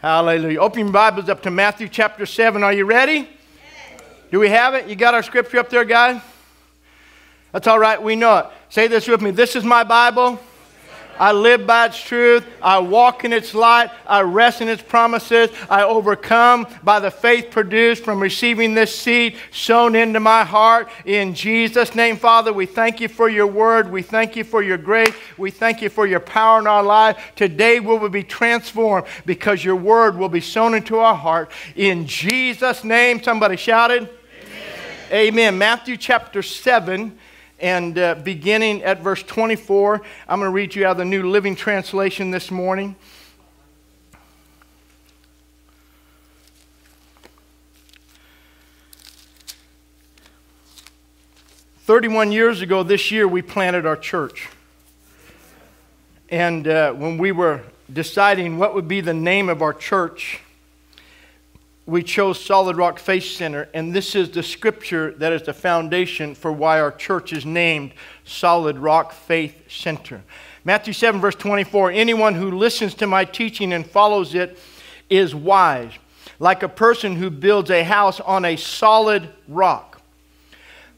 Hallelujah. Open your Bibles up to Matthew chapter 7. Are you ready? Yes. Do we have it? You got our scripture up there, guys? That's all right. We know it. Say this with me. This is my Bible. I live by its truth. I walk in its light. I rest in its promises. I overcome by the faith produced from receiving this seed sown into my heart. In Jesus' name, Father, we thank you for your word. We thank you for your grace. We thank you for your power in our life. Today we will be transformed because your word will be sown into our heart. In Jesus' name, somebody shouted. Amen. Amen. Matthew chapter 7. And beginning at verse 24, I'm going to read you out of the New Living Translation this morning. "31 years ago this year, we planted our church. And when we were deciding what would be the name of our church, we chose Solid Rock Faith Center, and this is the scripture that is the foundation for why our church is named Solid Rock Faith Center. Matthew 7, verse 24, "Anyone who listens to my teaching and follows it is wise, like a person who builds a house on a solid rock.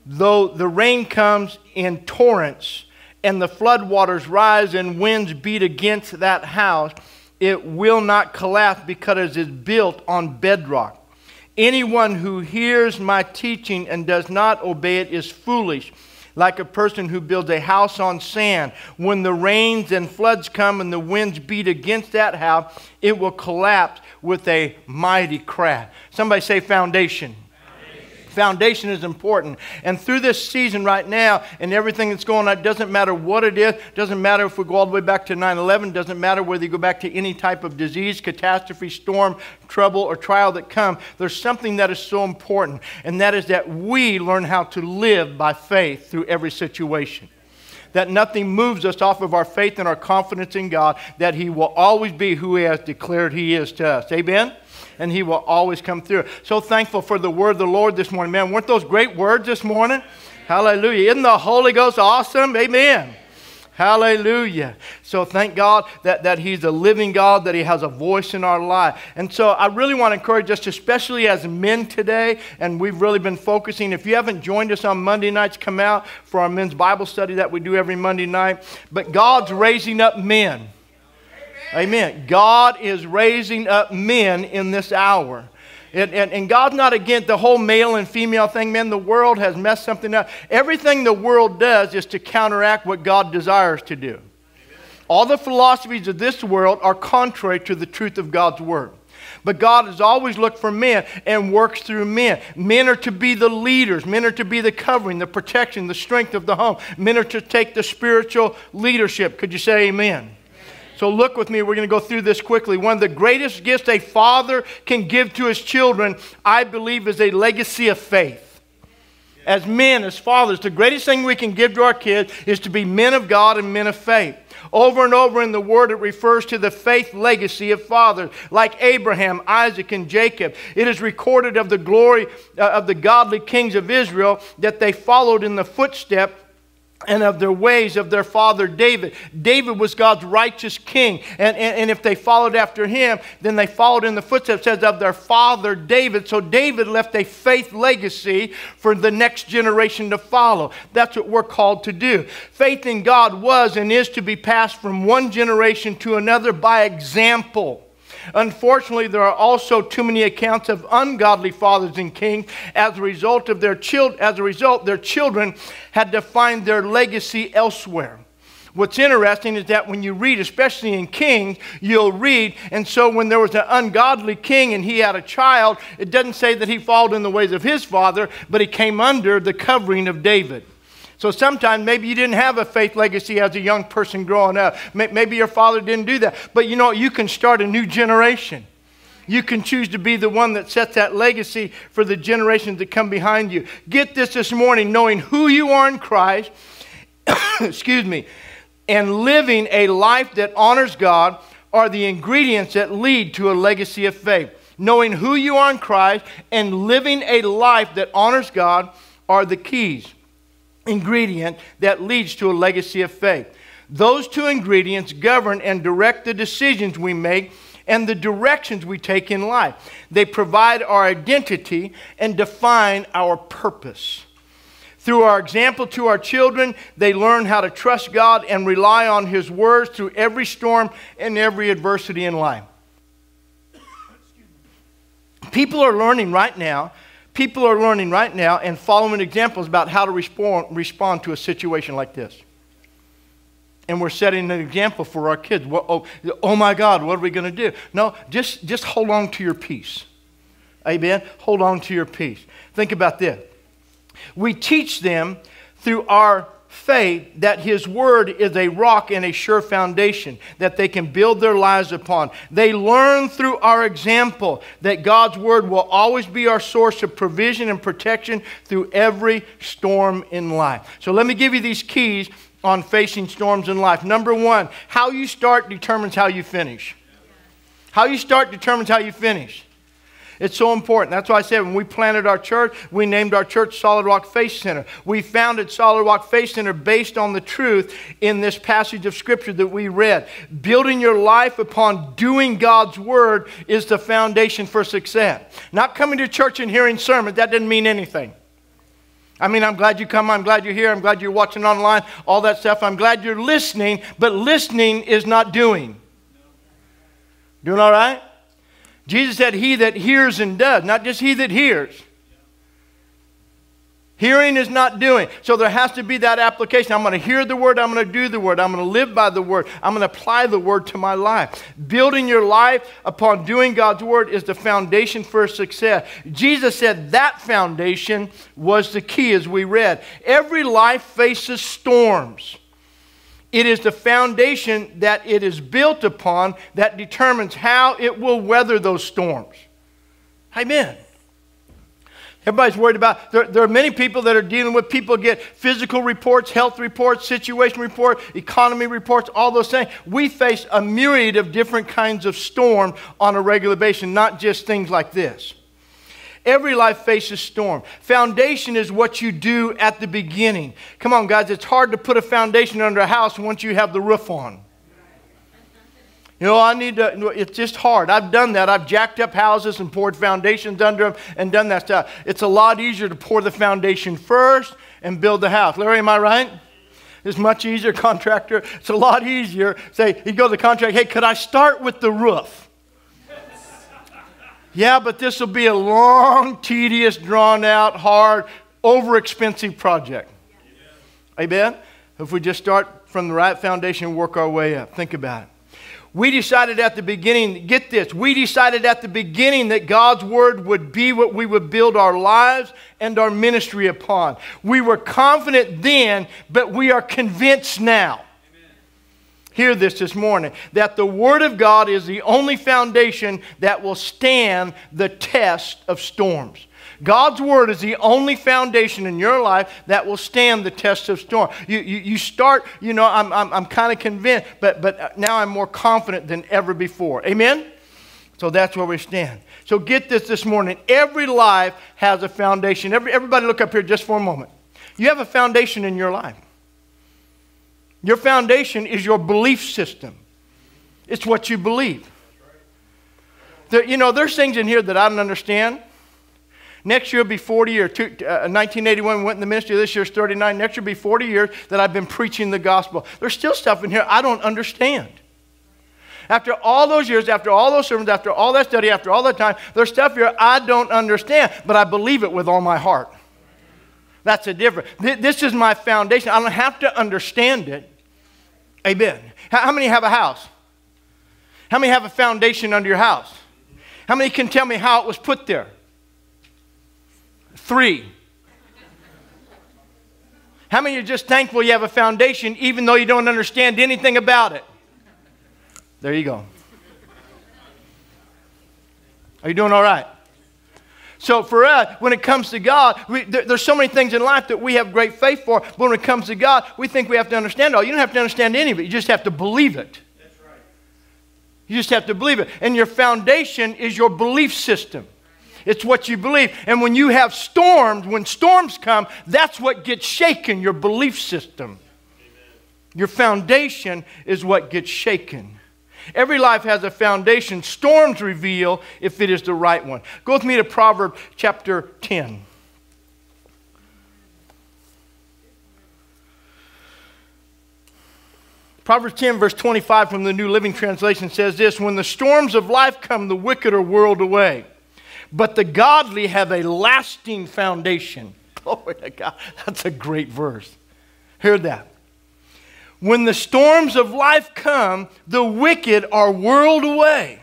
Though the rain comes in torrents and the floodwaters rise and winds beat against that house, it will not collapse because it is built on bedrock. Anyone who hears my teaching and does not obey it is foolish, like a person who builds a house on sand. When the rains and floods come and the winds beat against that house, it will collapse with a mighty crash." Somebody say foundation. Foundation is important. And through this season right now and everything that's going on, it doesn't matter what it is. It doesn't matter if we go all the way back to 9/11. It doesn't matter whether you go back to any type of disease, catastrophe, storm, trouble, or trial that comes. There's something that is so important, and that is that we learn how to live by faith through every situation. That nothing moves us off of our faith and our confidence in God, that He will always be who He has declared He is to us. Amen? And He will always come through. So thankful for the word of the Lord this morning. Man, weren't those great words this morning? Amen. Hallelujah. Isn't the Holy Ghost awesome? Amen. Amen. Hallelujah. So thank God that He's a living God, that He has a voice in our life. And so I really want to encourage us, especially as men today, and we've really been focusing. If you haven't joined us on Monday nights, come out for our men's Bible study that we do every Monday night. But God's raising up men. Amen. God is raising up men in this hour. And God's not against the whole male and female thing. Man, the world has messed something up. Everything the world does is to counteract what God desires to do. All the philosophies of this world are contrary to the truth of God's word. But God has always looked for men and works through men. Men are to be the leaders. Men are to be the covering, the protection, the strength of the home. Men are to take the spiritual leadership. Could you say amen? So look with me. We're going to go through this quickly. One of the greatest gifts a father can give to his children, I believe, is a legacy of faith. As men, as fathers, the greatest thing we can give to our kids is to be men of God and men of faith. Over and over in the Word, it refers to the faith legacy of fathers, like Abraham, Isaac, and Jacob. It is recorded of the glory of the godly kings of Israel that they followed in the footsteps and of their ways of their father David. David was God's righteous king. And if they followed after him, then they followed in the footsteps, says, of their father David. So David left a faith legacy for the next generation to follow. That's what we're called to do. Faith in God was and is to be passed from one generation to another by example. Unfortunately, there are also too many accounts of ungodly fathers and kings. As a result, their children had to find their legacy elsewhere. What's interesting is that when you read, especially in Kings, you'll read, and so when there was an ungodly king and he had a child, it doesn't say that he followed in the ways of his father, but he came under the covering of David. So sometimes maybe you didn't have a faith legacy as a young person growing up. Maybe your father didn't do that. But you know, you can start a new generation. You can choose to be the one that sets that legacy for the generations that come behind you. Get this morning, knowing who you are in Christ, excuse me, and living a life that honors God are the ingredients that lead to a legacy of faith. Knowing who you are in Christ and living a life that honors God are the keys. Ingredient that leads to a legacy of faith. Those two ingredients govern and direct the decisions we make and the directions we take in life. They provide our identity and define our purpose. Through our example to our children, they learn how to trust God and rely on His words through every storm and every adversity in life. People are learning right now. People are learning right now and following examples about how to respond to a situation like this. And we're setting an example for our kids. Oh my God, what are we going to do? No, just hold on to your peace. Amen? Hold on to your peace. Think about this. We teach them through our faith that His Word is a rock and a sure foundation that they can build their lives upon. They learn through our example that God's Word will always be our source of provision and protection through every storm in life. So let me give you these keys on facing storms in life. Number one, how you start determines how you finish. How you start determines how you finish. It's so important. That's why I said when we planted our church, we named our church Solid Rock Faith Center. We founded Solid Rock Faith Center based on the truth in this passage of Scripture that we read. Building your life upon doing God's Word is the foundation for success. Not coming to church and hearing sermons, that didn't mean anything. I mean, I'm glad you come, I'm glad you're here, I'm glad you're watching online, all that stuff. I'm glad you're listening, but listening is not doing. Doing all right? Jesus said, he that hears and does, not just he that hears. Hearing is not doing. So there has to be that application. I'm going to hear the Word. I'm going to do the Word. I'm going to live by the Word. I'm going to apply the Word to my life. Building your life upon doing God's Word is the foundation for success. Jesus said that foundation was the key, as we read. Every life faces storms. It is the foundation that it is built upon that determines how it will weather those storms. Amen. Everybody's worried about, there are many people that are dealing with, people get physical reports, health reports, situation reports, economy reports, all those things. We face a myriad of different kinds of storm on a regular basis, not just things like this. Every life faces storm. Foundation is what you do at the beginning. Come on, guys. It's hard to put a foundation under a house once you have the roof on. You know, it's just hard. I've done that. I've jacked up houses and poured foundations under them and done that stuff. It's a lot easier to pour the foundation first and build the house. Larry, am I right? It's much easier, contractor. It's a lot easier. Say, you go to the contractor, hey, could I start with the roof? Yeah, but this will be a long, tedious, drawn-out, hard, over-expensive project. Yeah. Amen? If we just start from the right foundation and work our way up. Think about it. We decided at the beginning, get this, we decided at the beginning that God's Word would be what we would build our lives and our ministry upon. We were confident then, but we are convinced now. Hear this morning, that the Word of God is the only foundation that will stand the test of storms. God's Word is the only foundation in your life that will stand the test of storm. You start, you know, I'm kind of convinced, but now I'm more confident than ever before. Amen? So that's where we stand. So get this morning. Every life has a foundation. Everybody look up here just for a moment. You have a foundation in your life. Your foundation is your belief system. It's what you believe. There, you know, there's things in here that I don't understand. Next year will be 40 years. 1981 we went in the ministry. This year's 39. Next year will be 40 years that I've been preaching the gospel. There's still stuff in here I don't understand. After all those years, after all those sermons, after all that study, after all that time, there's stuff here I don't understand, but I believe it with all my heart. That's the difference. This is my foundation. I don't have to understand it. Amen. How many have a house? How many have a foundation under your house? How many can tell me how it was put there? 3. How many are just thankful you have a foundation even though you don't understand anything about it? There you go. Are you doing all right? So for us, when it comes to God, there's so many things in life that we have great faith for. But when it comes to God, we think we have to understand it all. You don't have to understand any of it. You just have to believe it. That's right. You just have to believe it. And your foundation is your belief system. It's what you believe. And when you have storms, when storms come, that's what gets shaken, your belief system. Amen. Your foundation is what gets shaken. Every life has a foundation. Storms reveal if it is the right one. Go with me to Proverbs chapter 10. Proverbs 10, verse 25 from the New Living Translation says this: when the storms of life come, the wicked are whirled away, but the godly have a lasting foundation. Glory to God. That's a great verse. Hear that. When the storms of life come, the wicked are whirled away,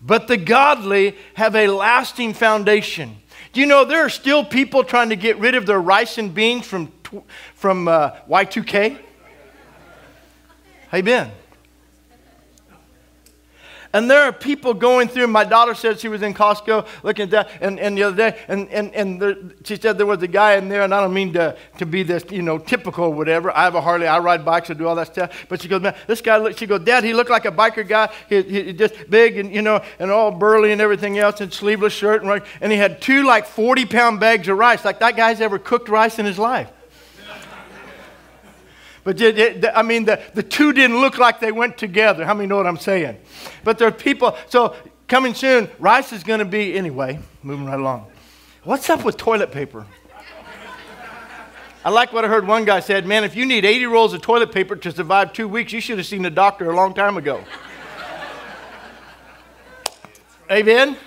but the godly have a lasting foundation. Do you know there are still people trying to get rid of their rice and beans from Y2K? How you been? And there are people going through. My daughter said she was in Costco looking at that, and the other day, she said there was a guy in there, and I don't mean to be this, you know, typical or whatever. I have a Harley. I ride bikes. I do all that stuff. But she goes, man, this guy, she goes, Dad, he looked like a biker guy. He just big and, you know, and all burly and everything else, and sleeveless shirt. And he had two, like, 40-pound bags of rice. Like, that guy's ever cooked rice in his life. But I mean, the two didn't look like they went together. How many know what I'm saying? But there are people. So coming soon, rice is going to be, anyway, moving right along. What's up with toilet paper? I like what I heard one guy said, man, if you need 80 rolls of toilet paper to survive 2 weeks, you should have seen a doctor a long time ago. Amen?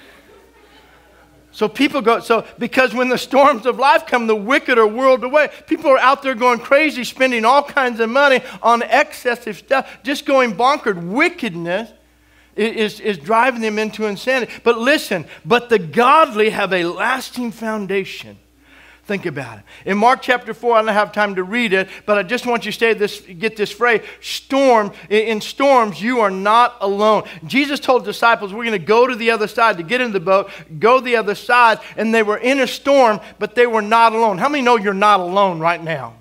So people go, because when the storms of life come, the wicked are whirled away. People are out there going crazy, spending all kinds of money on excessive stuff, just going bonkers. Wickedness is driving them into insanity. But listen, but the godly have a lasting foundation. Think about it. In Mark chapter 4, I don't have time to read it, but I just want you to get this phrase. In storms, you are not alone. Jesus told disciples, we're going to go to the other side, to get in the boat, go the other side, and they were in a storm, but they were not alone. How many know you're not alone right now?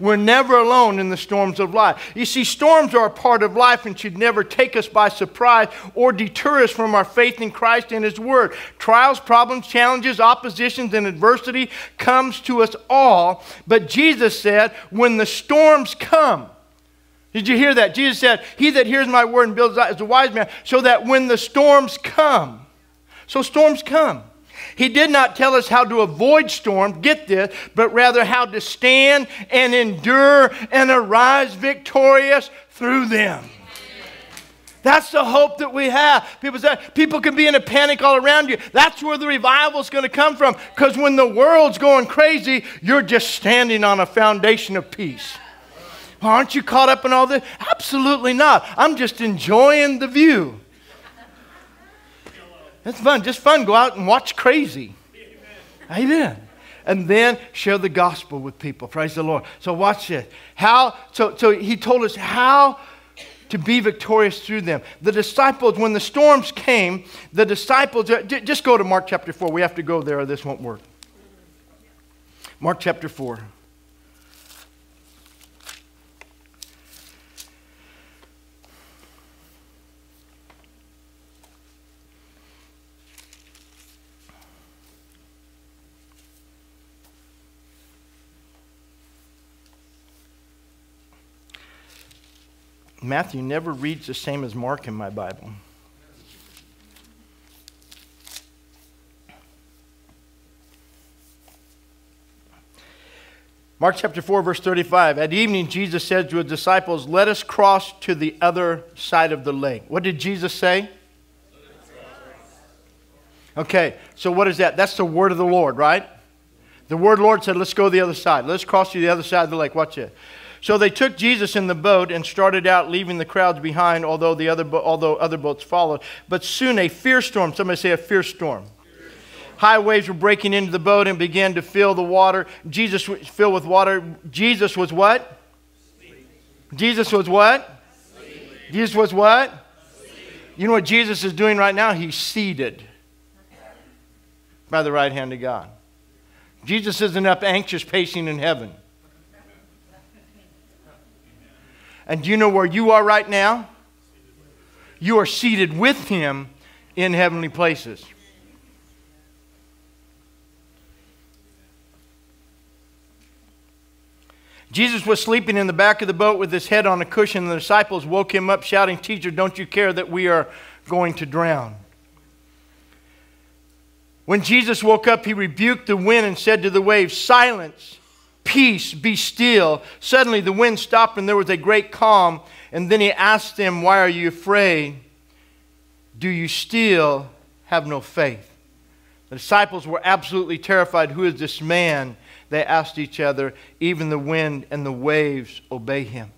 We're never alone in the storms of life. You see, storms are a part of life and should never take us by surprise or deter us from our faith in Christ and His Word. Trials, problems, challenges, oppositions, and adversity comes to us all. But Jesus said, when the storms come, did you hear that? Jesus said, he that hears my word and builds is a wise man, so that when the storms come, so storms come. He did not tell us how to avoid storms, get this, but rather how to stand and endure and arise victorious through them. That's the hope that we have. People say, people can be in a panic all around you. That's where the revival is going to come from, because when the world's going crazy, you're just standing on a foundation of peace. Aren't you caught up in all this? Absolutely not. I'm just enjoying the view. It's fun, just fun. Go out and watch crazy. Amen. Amen. And then share the gospel with people. Praise the Lord. So watch this. So he told us how to be victorious through them. The disciples, when the storms came, the disciples, just go to Mark chapter 4. We have to go there or this won't work. Mark chapter 4. Matthew never reads the same as Mark in my Bible. Mark chapter 4, verse 35. At evening, Jesus said to his disciples, let us cross to the other side of the lake. What did Jesus say? Okay, so what is that? That's the word of the Lord, right? The word of the Lord said, let's go to the other side. Let's cross to the other side of the lake. Watch it. So they took Jesus in the boat and started out, leaving the crowds behind, although other boats followed. But soon a fierce storm, somebody say a fierce storm. High waves were breaking into the boat and began to fill the water. Jesus was filled with water. Jesus was what? Sleep. Jesus was what? Sleep. Jesus was what? Sleep. You know what Jesus is doing right now? He's seated by the right hand of God. Jesus isn't up anxious, pacing in heaven. And do you know where you are right now? You are seated with Him in heavenly places. Jesus was sleeping in the back of the boat with his head on a cushion. The disciples woke him up shouting, "Teacher, don't you care that we are going to drown?" When Jesus woke up, he rebuked the wind and said to the waves, "Silence, peace, be still." Suddenly the wind stopped and there was a great calm. And then he asked them, "Why are you afraid? Do you still have no faith?" The disciples were absolutely terrified. Who is this man? They asked each other. Even the wind and the waves obey him.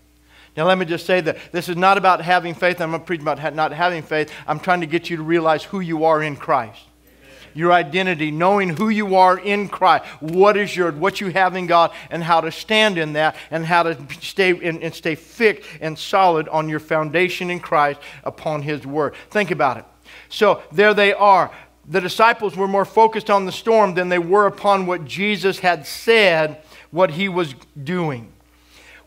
Now let me just say that this is not about having faith. I'm going to preach about not having faith. I'm trying to get you to realize who you are in Christ. Amen. Your identity, knowing who you are in Christ. What you have in God and how to stand in that and how to stay fixed and solid on your foundation in Christ upon His Word. Think about it. So there they are. The disciples were more focused on the storm than they were upon what Jesus had said, what He was doing.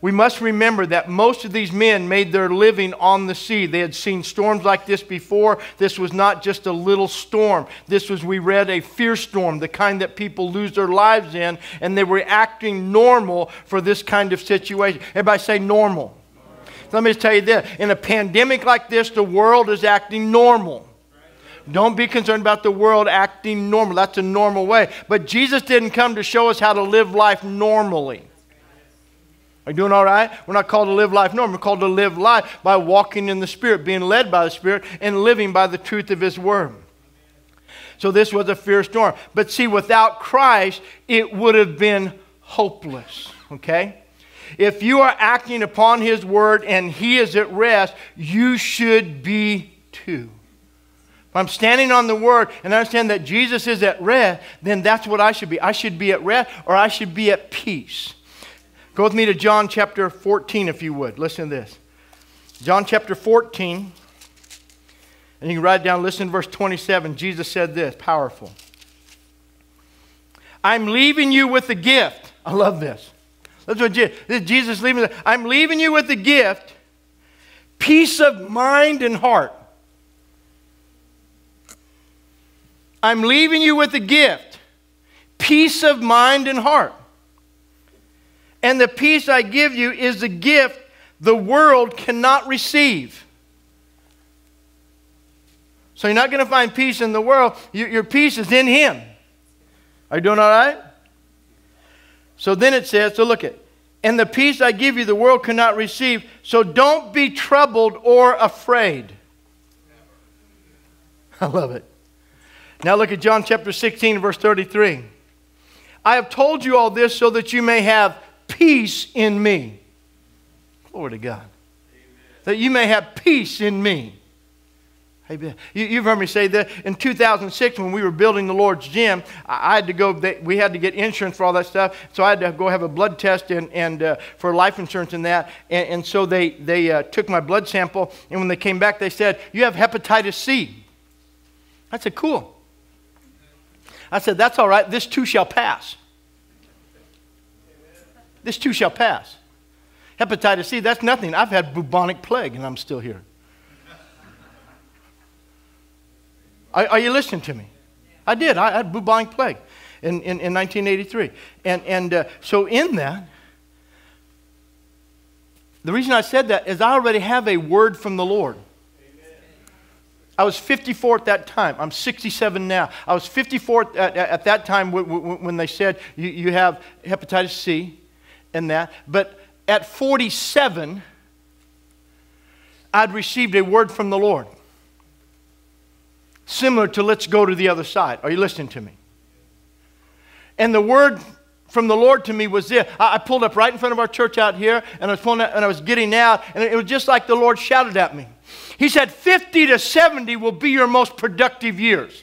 We must remember that most of these men made their living on the sea. They had seen storms like this before. This was not just a little storm. This was, we read, a fierce storm, the kind that people lose their lives in, and they were acting normal for this kind of situation. Everybody say normal. Let me just tell you this. In a pandemic like this, the world is acting normal. Don't be concerned about the world acting normal. That's a normal way. But Jesus didn't come to show us how to live life normally. Are you doing all right? We're not called to live life normal. We're called to live life by walking in the Spirit, being led by the Spirit, and living by the truth of His Word. So this was a fierce storm. But see, without Christ, it would have been hopeless. Okay? If you are acting upon His Word and He is at rest, you should be too. If I'm standing on the Word and I understand that Jesus is at rest, then that's what I should be. I should be at rest, or I should be at peace. Go with me to John chapter 14, if you would. Listen to this. John chapter 14. And you can write down, listen to verse 27. Jesus said this, powerful. "I'm leaving you with a gift." I love this. That's what Jesus is leaving. "I'm leaving you with a gift, peace of mind and heart." I'm leaving you with a gift, peace of mind and heart. "And the peace I give you is a gift the world cannot receive." So you're not going to find peace in the world. Your peace is in Him. Are you doing all right? So then it says, so look it. "And the peace I give you the world cannot receive, so don't be troubled or afraid." I love it. Now look at John chapter 16, verse 33. "I have told you all this so that you may have peace in me." Glory to God. Amen. That you may have peace in me. Amen. You've heard me say that. In 2006, when we were building the Lord's gym, I had to go, we had to get insurance for all that stuff. So I had to go have a blood test and for life insurance and that. And so they took my blood sample. And when they came back, they said, "You have hepatitis C." I said, "Cool." I said, "That's all right. This too shall pass." This too shall pass. Hepatitis C, that's nothing. I've had bubonic plague and I'm still here. Are you listening to me? I did. I had bubonic plague in 1983. And so in that, the reason I said that is I already have a word from the Lord. I was 54 at that time. I'm 67 now. I was 54 at that time when they said you have hepatitis C and that. But at 47, I'd received a word from the Lord. Similar to "let's go to the other side." Are you listening to me? And the word from the Lord to me was this. I pulled up right in front of our church out here, and I was pulling out, and I was getting out, and it was just like the Lord shouted at me. He said, 50 to 70 will be your most productive years.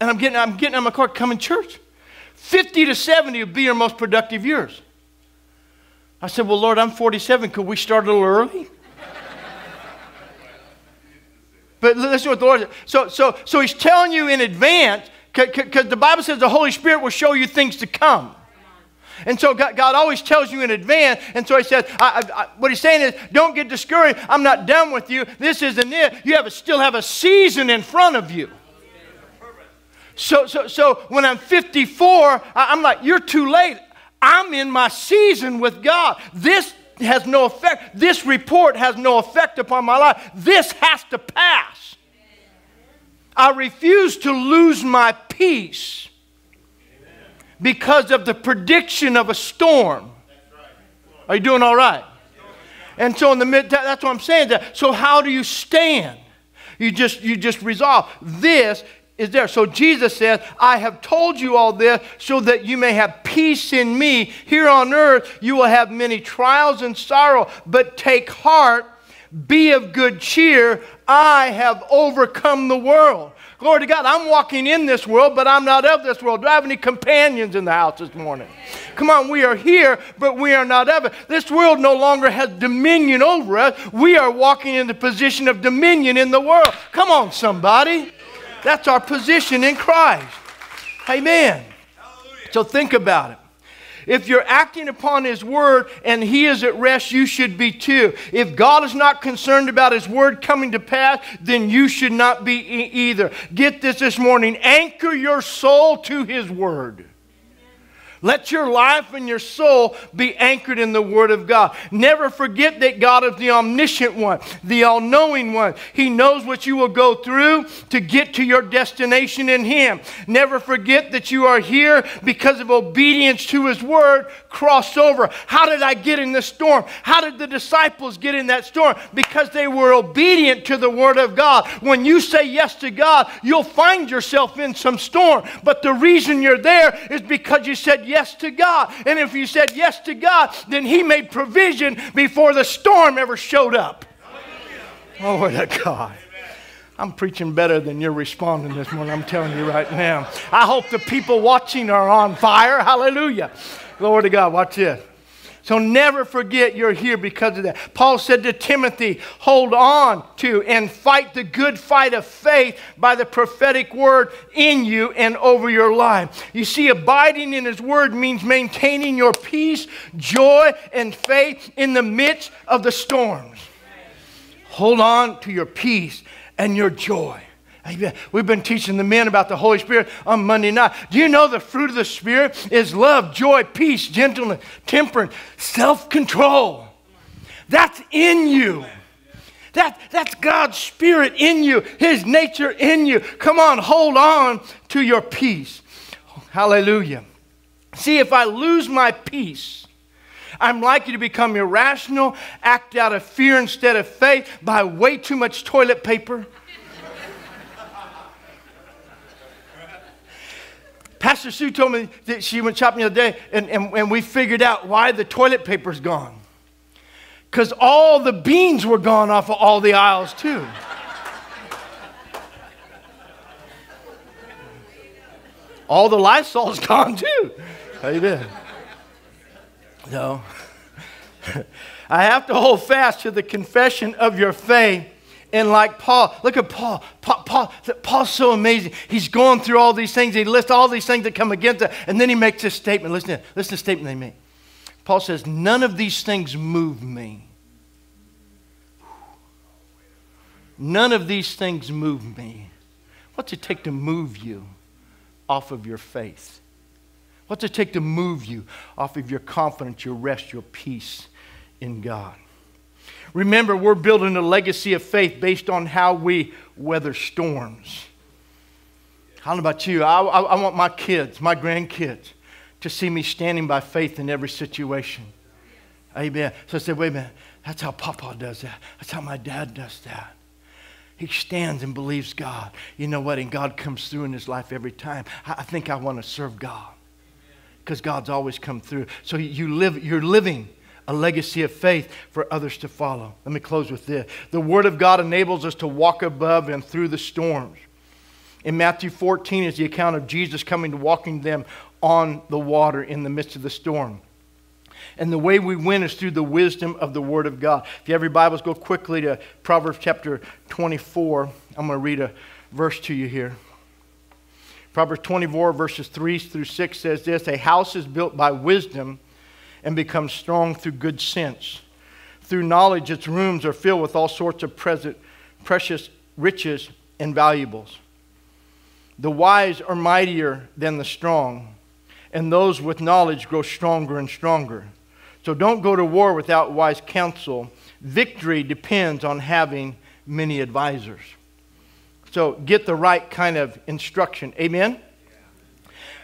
And I'm getting on my car, come in church. 50 to 70 will be your most productive years. I said, "Well, Lord, I'm 47. Could we start a little early?" But listen to what the Lord said. So He's telling you in advance, because the Bible says the Holy Spirit will show you things to come. And so God always tells you in advance. And so He said, what He's saying is, don't get discouraged. I'm not done with you. This isn't it. You still have a season in front of you. So when I'm 54, I'm like, you're too late. I'm in my season with God. This has no effect. This report has no effect upon my life. This has to pass. I refuse to lose my peace because of the prediction of a storm. Are you doing all right? And so in the mid, that's what I'm saying. So how do you stand? You just resolve. This is there. So Jesus says, I have told you all this so that you may have peace in me. Here on earth you will have many trials and sorrow, but take heart, be of good cheer. I have overcome the world. Glory to God. I'm walking in this world, but I'm not of this world. Do I have any companions in the house this morning? Come on, we are here, but we are not of it. This world no longer has dominion over us. We are walking in the position of dominion in the world. Come on, somebody. That's our position in Christ. Amen. Hallelujah. So think about it. If you're acting upon His Word and He is at rest, you should be too. If God is not concerned about His Word coming to pass, then you should not be either. Get this morning. Anchor your soul to His Word. Let your life and your soul be anchored in the Word of God. Never forget that God is the omniscient one, the all-knowing one. He knows what you will go through to get to your destination in Him. Never forget that you are here because of obedience to His Word. Cross over. How did I get in this storm? How did the disciples get in that storm? Because they were obedient to the Word of God. When you say yes to God, you'll find yourself in some storm. But the reason you're there is because you said yes to God. And if you said yes to God, then He made provision before the storm ever showed up. Glory to God. I'm preaching better than you're responding this morning. I'm telling you right now. I hope the people watching are on fire. Hallelujah. Glory to God. Watch this. So never forget you're here because of that. Paul said to Timothy, hold on to and fight the good fight of faith by the prophetic word in you and over your life. You see, abiding in His Word means maintaining your peace, joy, and faith in the midst of the storms. Hold on to your peace and your joy. Amen. We've been teaching the men about the Holy Spirit on Monday night. Do you know the fruit of the Spirit is love, joy, peace, gentleness, temperance, self-control? That's in you. That's God's Spirit in you, His nature in you. Come on, hold on to your peace. Hallelujah. See, if I lose my peace, I'm likely to become irrational, act out of fear instead of faith, buy way too much toilet paper. Pastor Sue told me that she went shopping the other day, and we figured out why the toilet paper's gone. Because all the beans were gone off of all the aisles, too. All the Lysol's gone, too. How you been? No. I have to hold fast to the confession of your faith. And like Paul, look at Paul. Paul's so amazing. He's going through all these things. He lists all these things that come against us. And then he makes this statement. Listen to the statement they make. Paul says, none of these things move me. None of these things move me. What's it take to move you off of your faith? What's it take to move you off of your confidence, your rest, your peace in God? Remember, we're building a legacy of faith based on how we weather storms. I don't know about you. I want my kids, my grandkids, to see me standing by faith in every situation. Amen. So I said, wait a minute. That's how Papa does that. That's how my dad does that. He stands and believes God. You know what? And God comes through in his life every time. I think I want to serve God because God's always come through. So you're living a legacy of faith for others to follow. Let me close with this. The Word of God enables us to walk above and through the storms. In Matthew 14 is the account of Jesus coming to walking them on the water in the midst of the storm. And the way we win is through the wisdom of the Word of God. If you have your Bibles, go quickly to Proverbs chapter 24. I'm going to read a verse to you here. Proverbs 24 verses 3 through 6 says this, a house is built by wisdom and become strong through good sense. Through knowledge, its rooms are filled with all sorts of precious riches and valuables. The wise are mightier than the strong, and those with knowledge grow stronger and stronger. So don't go to war without wise counsel. Victory depends on having many advisors. So get the right kind of instruction. Amen?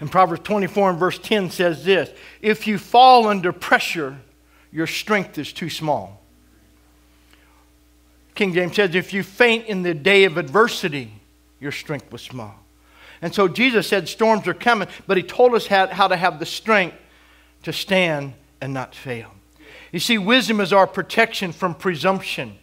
And Proverbs 24 and verse 10 says this: if you fall under pressure, your strength is too small. King James says, if you faint in the day of adversity, your strength was small. And so Jesus said storms are coming, but he told us how to have the strength to stand and not fail. You see, wisdom is our protection from presumption.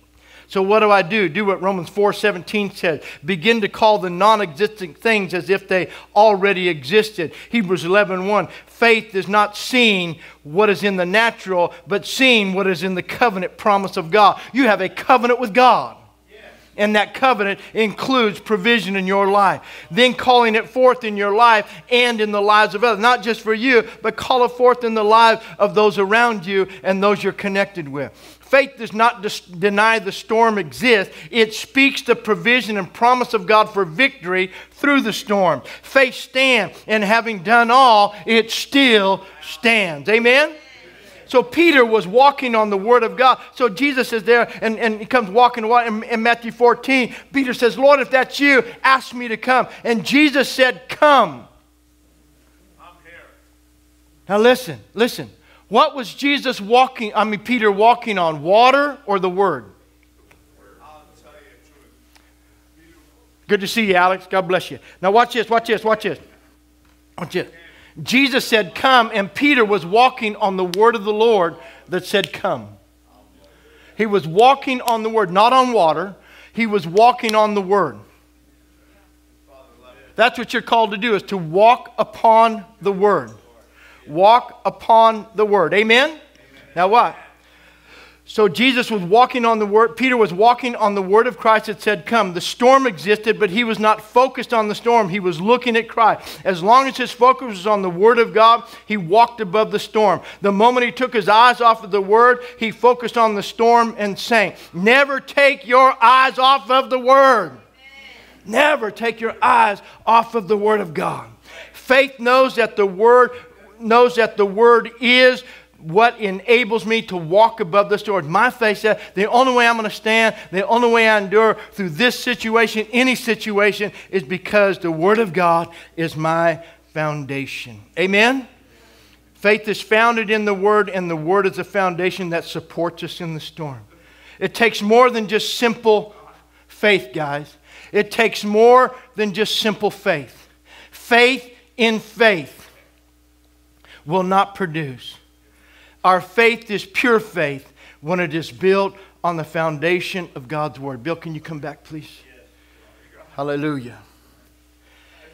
So what do I do? Do what Romans 4:17 says. Begin to call the non-existent things as if they already existed. Hebrews 11:1. Faith is not seeing what is in the natural, but seeing what is in the covenant promise of God. You have a covenant with God. And that covenant includes provision in your life. Then calling it forth in your life and in the lives of others. Not just for you, but call it forth in the lives of those around you and those you're connected with. Faith does not deny the storm exists. It speaks the provision and promise of God for victory through the storm. Faith stands, and having done all, it still stands. Amen? So Peter was walking on the Word of God. So Jesus is there, and he comes walking in Matthew 14. Peter says, Lord, if that's you, ask me to come. And Jesus said, come. I'm here. Now listen, listen. What was Jesus walking, Peter walking on? Water or the Word? I'll tell you the truth. Beautiful. Good to see you, Alex. God bless you. Now watch this, watch this, watch this. Watch this. Jesus said, come, and Peter was walking on the word of the Lord that said, come. He was walking on the word, not on water. He was walking on the word. That's what you're called to do, is to walk upon the word. Walk upon the word. Amen? Amen. Now what? So Jesus was walking on the word. Peter was walking on the word of Christ that said, come. The storm existed, but he was not focused on the storm. He was looking at Christ. As long as his focus was on the word of God, he walked above the storm. The moment he took his eyes off of the word, he focused on the storm and sank. Never take your eyes off of the word. Never take your eyes off of the word of God. Faith knows that the word is what enables me to walk above the storm. My faith says the only way I'm going to stand, the only way I endure through this situation, any situation, is because the Word of God is my foundation. Amen? Faith is founded in the Word, and the Word is the foundation that supports us in the storm. It takes more than just simple faith, guys. It takes more than just simple faith. Faith in faith will not produce. Our faith is pure faith when it is built on the foundation of God's Word. Bill, can you come back, please? Yes. Hallelujah.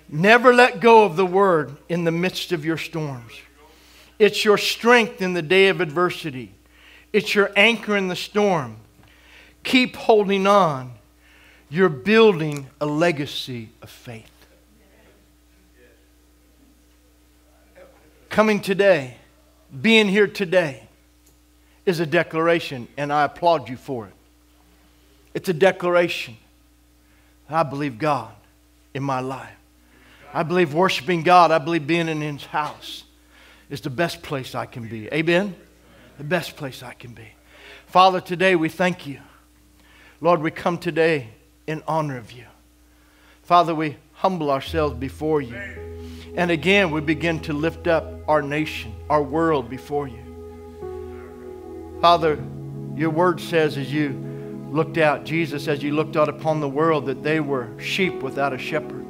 Never let go of the Word in the midst of your storms. It's your strength in the day of adversity. It's your anchor in the storm. Keep holding on. You're building a legacy of faith. Coming today, being here today is a declaration, and I applaud you for it. It's a declaration. I believe God in my life. I believe worshiping God, I believe being in His house is the best place I can be. Amen? The best place I can be. Father, today we thank you. Lord, we come today in honor of you. Father, we humble ourselves before you. And again, we begin to lift up our nation, our world before you. Father, your word says as you looked out, Jesus, as you looked out upon the world, that they were sheep without a shepherd.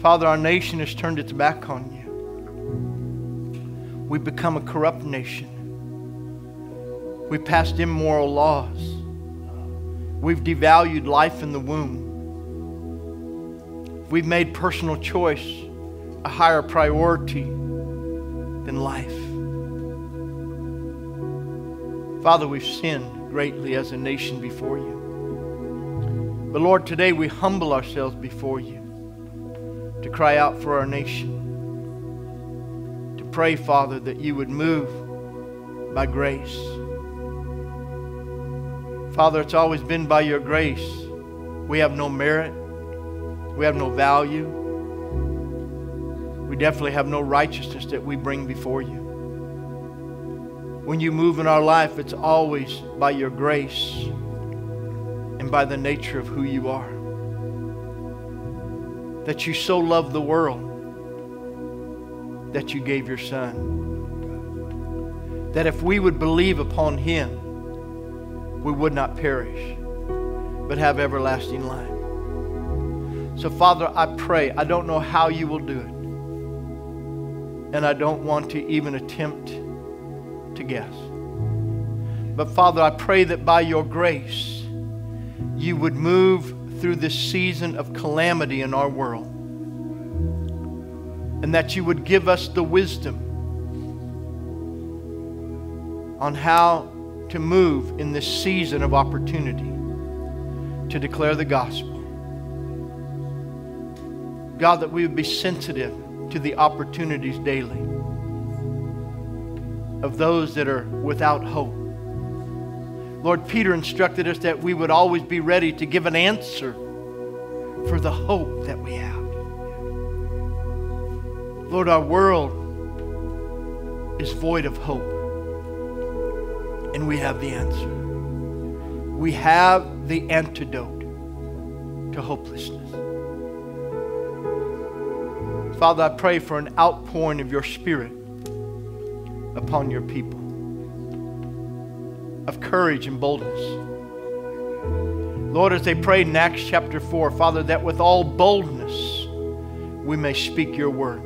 Father, our nation has turned its back on you. We've become a corrupt nation. We've passed immoral laws. We've devalued life in the womb. We've made personal choice a higher priority than life. Father, we've sinned greatly as a nation before you. But Lord, today we humble ourselves before you to cry out for our nation, to pray, Father, that you would move by grace. Father, it's always been by your grace. We have no merit. We have no value. We definitely have no righteousness that we bring before you. When you move in our life, it's always by your grace and by the nature of who you are. That you so loved the world that you gave your Son. That if we would believe upon Him, we would not perish, but have everlasting life. So, Father, I pray. I don't know how you will do it. And I don't want to even attempt to guess. But, Father, I pray that by your grace, you would move through this season of calamity in our world. And that you would give us the wisdom on how to move in this season of opportunity to declare the gospel. God, that we would be sensitive to the opportunities daily of those that are without hope. Lord, Peter instructed us that we would always be ready to give an answer for the hope that we have. Lord, our world is void of hope, and we have the answer. We have the antidote to hopelessness. Father, I pray for an outpouring of your Spirit upon your people, of courage and boldness. Lord, as they prayed in Acts chapter 4, Father, that with all boldness we may speak your word.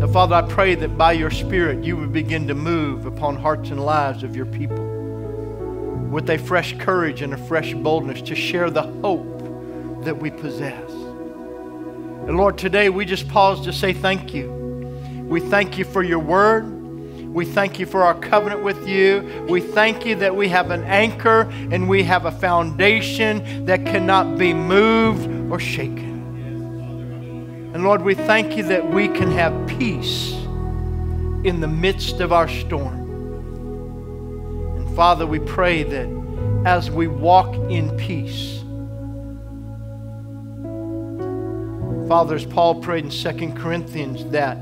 So, Father, I pray that by your Spirit you would begin to move upon hearts and lives of your people with a fresh courage and a fresh boldness to share the hope that we possess. And Lord, today we just pause to say thank you. We thank you for your word. We thank you for our covenant with you. We thank you that we have an anchor and we have a foundation that cannot be moved or shaken. And Lord, we thank you that we can have peace in the midst of our storm. And Father, we pray that as we walk in peace, Father, as Paul prayed in 2 Corinthians, that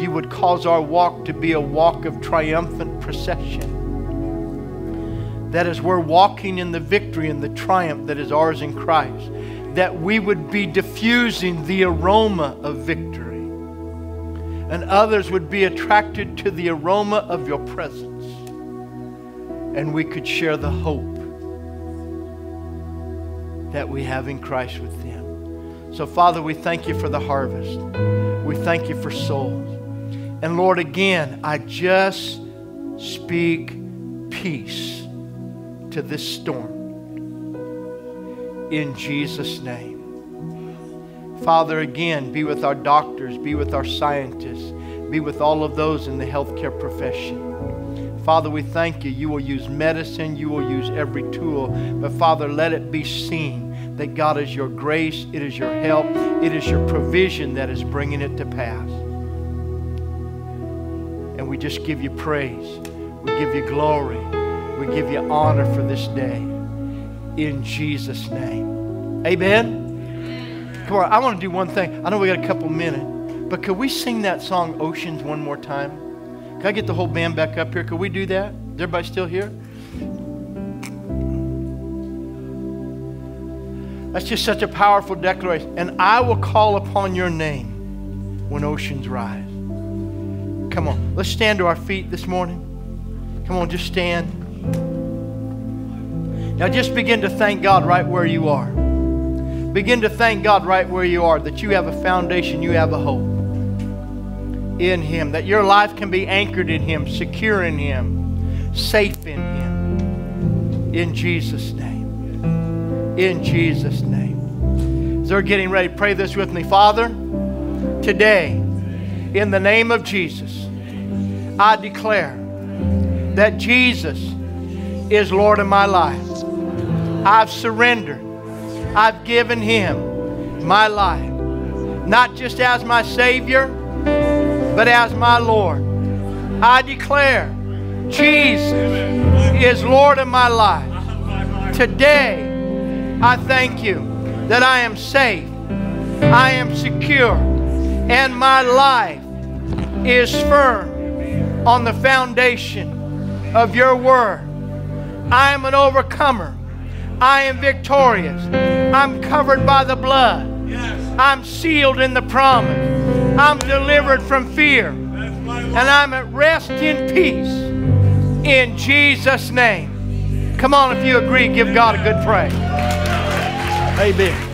you would cause our walk to be a walk of triumphant procession. That as we're walking in the victory and the triumph that is ours in Christ, that we would be diffusing the aroma of victory. And others would be attracted to the aroma of your presence. And we could share the hope that we have in Christ with them. So, Father, we thank you for the harvest. We thank you for souls. And, Lord, again, I just speak peace to this storm. In Jesus' name. Father, again, be with our doctors, be with our scientists, be with all of those in the healthcare profession. Father, we thank you. You will use medicine. You will use every tool. But, Father, let it be seen that God is your grace, it is your help, it is your provision that is bringing it to pass. And we just give you praise. We give you glory. We give you honor for this day. In Jesus' name. Amen? Come on, I want to do one thing. I know we got a couple minutes, but could we sing that song, Oceans, one more time? Can I get the whole band back up here? Could we do that? Is everybody still here? That's just such a powerful declaration. And I will call upon your name when oceans rise. Come on, let's stand to our feet this morning. Come on, just stand. Now just begin to thank God right where you are. Begin to thank God right where you are, that you have a foundation, you have a hope in Him, that your life can be anchored in Him, secure in Him, safe in Him. In Jesus' name. In Jesus' name. As they're getting ready, pray this with me. Father, today, in the name of Jesus, I declare that Jesus is Lord of my life. I've surrendered. I've given Him my life. Not just as my Savior, but as my Lord. I declare Jesus is Lord of my life. Today, I thank you that I am safe, I am secure, and my life is firm on the foundation of your word. I am an overcomer. I am victorious. I'm covered by the blood. I'm sealed in the promise. I'm delivered from fear. And I'm at rest in peace in Jesus' name. Come on, if you agree, give God a good praise. Amen.